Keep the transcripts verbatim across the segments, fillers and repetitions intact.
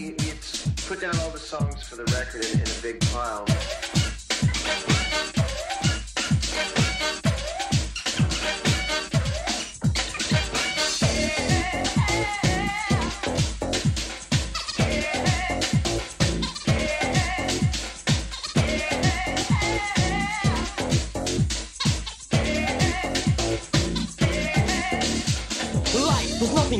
it, it's put down all the songs for the record in, in a big pile.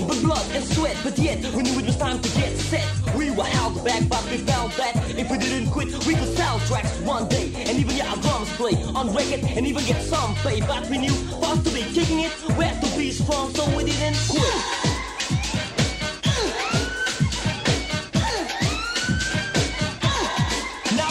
But blood and sweat, but yet we knew it was time to get set. We were held back, but we found that if we didn't quit, we could sell tracks one day, and even get our drums play on record, and even get some pay. But we knew for us to be kicking it, we had to be strong, so we didn't quit.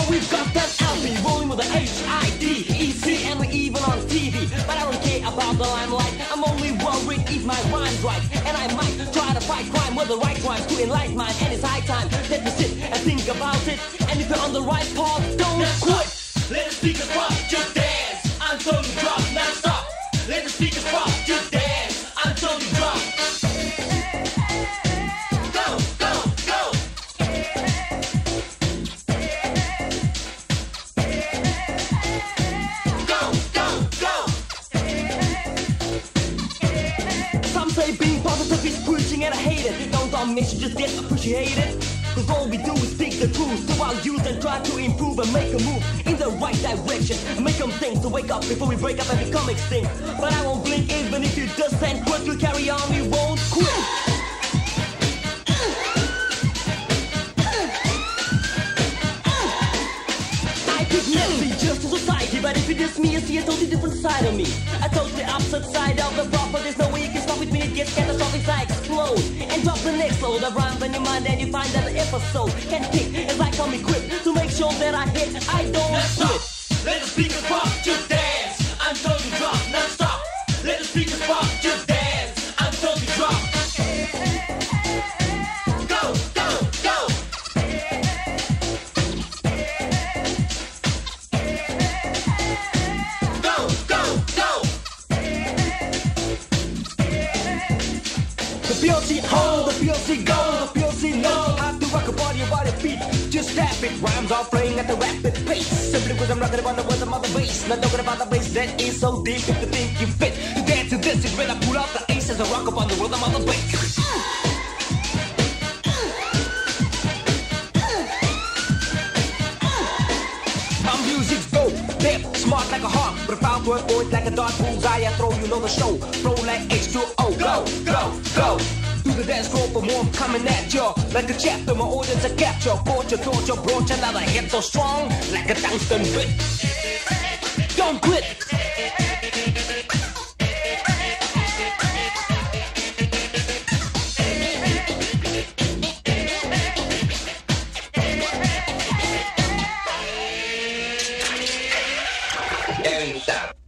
We've got that L P rolling with the H I D E C, and we're even on T V. But I don't care about the limelight. I'm only worried if my rhyme's right. And I might try to fight crime with the right rhymes to enlighten mine. And it's high time that we sit and think about it. And if you're on the right path, don't Let's quit. Stop. Let the speakers pop, just dance until you drop. Now stop. Let the speakers pop, just dance until you drop. And I hate it, don't all messages get appreciated, cause all we do is speak the truth to our youth and try to improve and make a move in the right direction, and make them think to wake up before we break up and become extinct. But I won't blink, even if you just and quit, we'll carry on, we won't quit. But if you diss me, you see a totally different side of me. A totally opposite side of the proper. There's no way you can stop with me, it gets catastrophic, I explode. And drop the next load of rhymes on your mind, and you find that the episode can kick as I come equipped to make sure that I hit, I don't quit. Let the speakers pop, just dance until you drop, now stop. Let the speakers pop, just dance until you drop. Go, go, go. P L C hold, the P L C go, the P L C know how to rock a body about a beat. Just tap it, rhymes are playing at the rapid pace. Simply because I'm rocking about the words of the bass. Not talking about the bass that is so deep. If you think you fit to dance to this, it's when I pull out the ace as I rock upon the rhythm of the bass. My music's dope, damn, smart like a hawk, but if I were point like a dart bullseye, I throw you know the show. Throw like H two O, go, go, go. To the dance floor for more, I'm coming at ya like a chapter, my audience a capture. Torture, torture, broach, another hit so strong like a tungsten bit. Don't quit. Stop.